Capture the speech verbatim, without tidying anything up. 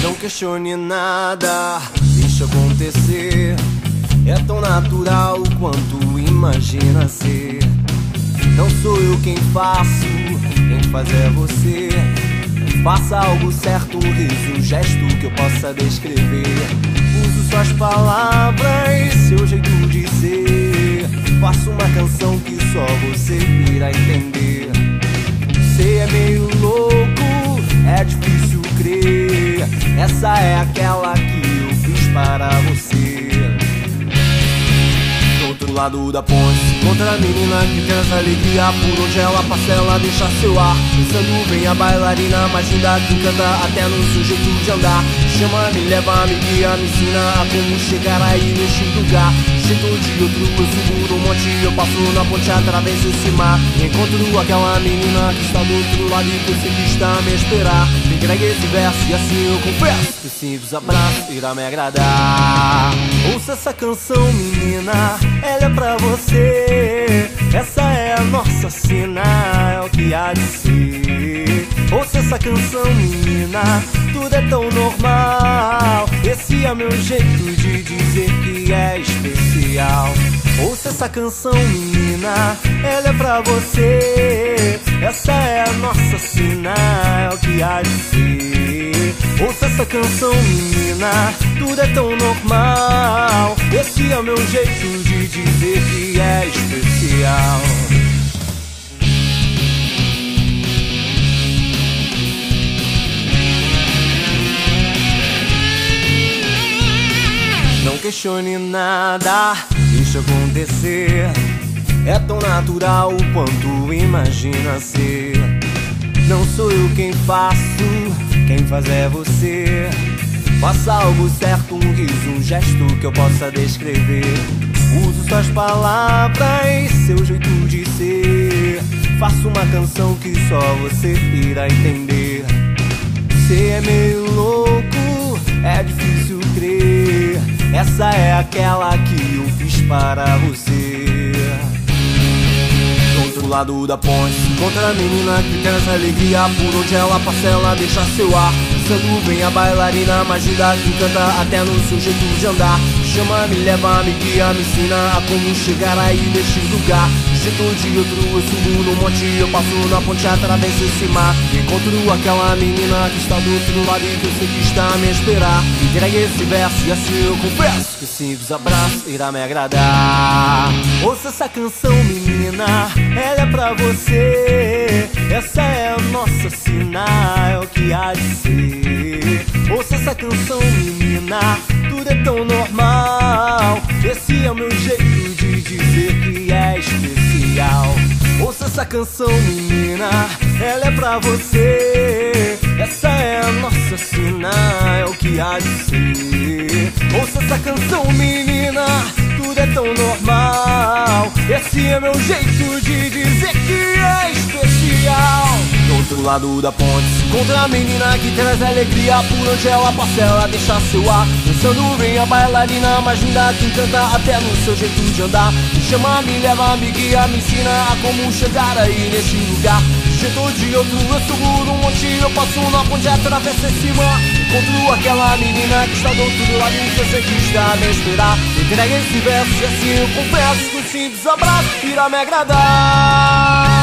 Não questione nada, deixa acontecer. É tão natural quanto imagina ser. Não sou eu quem faço, quem faz é você. Faça algo certo, riso, gesto que eu possa descrever. Uso suas palavras, seu jeito de ser. Faço uma canção que só você irá entender. Você é meio louco, é difícil crer. Essa é aquela que eu fiz para você. Do outro lado da ponte se encontra a menina que traz alegria por onde ela passa, ela deixa seu ar. Pensando bem a bailarina mais linda que encanta até no seu jeito de andar. Chama, me leva, me guia, me ensina a como chegar aí neste lugar. Jeito de outro, eu seguro um monte, eu passo na ponte, atravesso esse mar. Encontro aquela menina que está do outro lado e você que está a me esperar. Me entregue esse verso e assim eu confesso que simples abraço irá me agradar. Ouça essa canção, menina, ela é pra você. Essa é a nossa cena, é o que há de ser. Ouça essa canção, menina, tudo é tão normal. Esse é meu jeito de dizer que é especial. Ouça essa canção, menina, ela é pra você. Essa é a nossa cena, é o que há de ser. Ouça essa canção, menina, tudo é tão normal. Esse é meu jeito de dizer que é especial. Não questione nada, deixa acontecer. É tão natural quanto imagina ser. Não sou eu quem faço, quem faz é você. Faça algo certo, um riso, um gesto que eu possa descrever. Uso suas palavras, seu jeito de ser. Faço uma canção que só você irá entender. Você é meio louco, é difícil crer. Essa é aquela que eu fiz para você. Do outro lado da ponte se encontra a menina que traz alegria por onde ela passa, ela deixa seu ar. Pensando bem a bailarina mais linda que encanta até no seu jeito de andar. Chama, me leva, me guia, me ensina a como chegar aí neste lugar. Jeito de outro, eu subo no monte, eu passo na ponte, atravesso esse mar. Encontro aquela menina que está do outro lado e que eu sei que está a me esperar. Entregue esse verso e assim eu confesso que simples abraço irá me agradar. Ouça essa canção, menina, ela é pra você. Essa é a nossa cena, é o que há de ser. Ouça essa canção, menina, tudo é tão normal. Esse é o meu jeito de dizer que é especial. Ouça essa canção, menina, ela é pra você. Essa é a nossa cena, é o que há de ser. Ouça essa canção, menina, tudo é tão normal. Esse é meu jeito de dizer que é especial. Do outro lado da ponte se encontra a menina que traz alegria por onde ela passa, ela deixa seu ar. Pensando bem a bailarina mais linda que encanta até no seu jeito de andar. Me chama, me leva, me guia, me ensina a como chegar aí neste lugar. Jeito de outro, eu subo no monte, eu passo na ponte, atravesso esse mar. Encontro aquela menina que está do outro lado e que eu sei que está a me esperar. Entregue esse verso e assim eu confesso que um simples abraço irá me agradar.